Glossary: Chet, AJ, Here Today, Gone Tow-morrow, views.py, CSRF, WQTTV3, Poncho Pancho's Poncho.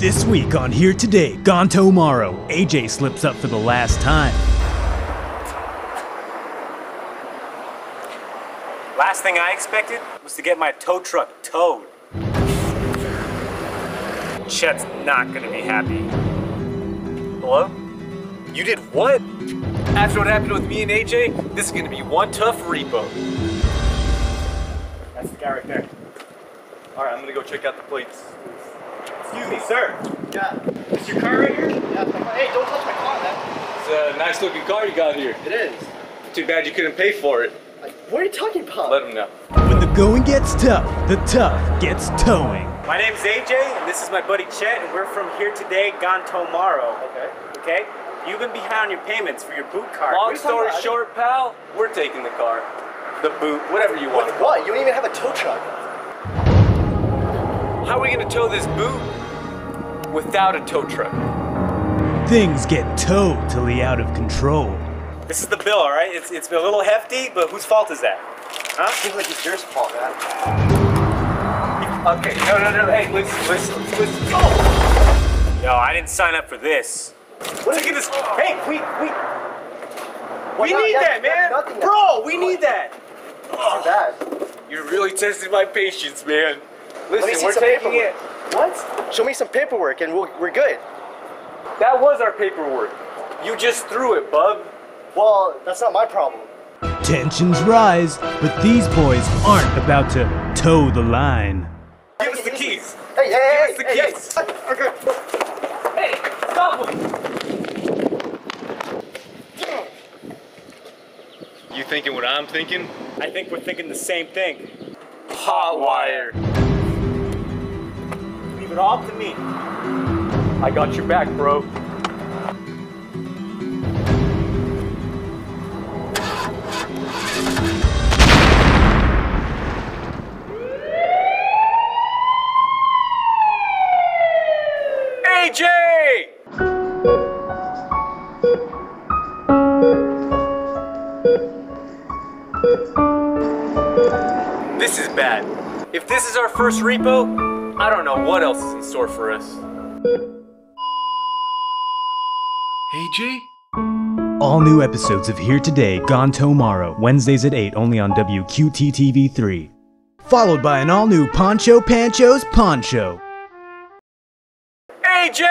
This week on Here Today, Gone Tomorrow, AJ slips up for the last time. Last thing I expected was to get my tow truck towed. Chet's not gonna be happy. Hello? You did what? After what happened with me and AJ, this is gonna be one tough repo. That's the guy right there. All right, I'm gonna go check out the plates. Excuse me, sir. Yeah. Is your car right here? Yeah. Hey, don't touch my car, man. It's a nice looking car you got here. It is. Too bad you couldn't pay for it. Like, what are you talking about? Let him know. When the going gets tough, the tough gets towing. My name's AJ, and this is my buddy Chet, and we're from Here Today, Gone Tomorrow. Okay? You've been behind on your payments for your boot car. Long story short, pal, we're taking the car. The boot, whatever you want. With what? You don't even have a tow truck. How are we gonna tow this boot without a tow truck? Things get towed till the out of control. This is the bill, all right? It's been a little hefty, but whose fault is that? Huh? Seems like it's your fault, man. Okay, no, hey, listen. Oh! No, I didn't sign up for this. Look at this. Hey, we need that, man. Bro, we need that. Oh, that. You're really testing my patience, man. Listen, we're taking it. What? Show me some paperwork and we're good. That was our paperwork. You just threw it, bub. Well, that's not my problem. Tensions rise, but these boys aren't about to toe the line. Give us the keys. Hey, give us the keys. Hey, stop him. You thinking what I'm thinking? I think we're thinking the same thing. Hot wire. Leave it all to me. I got your back, bro. AJ! This is bad. If this is our first repo, I don't know what else is in store for us. AJ? All new episodes of Here Today, Gone Tomorrow, Wednesdays at 8, only on WQTTV3. Followed by an all new Poncho Pancho's Poncho. AJ!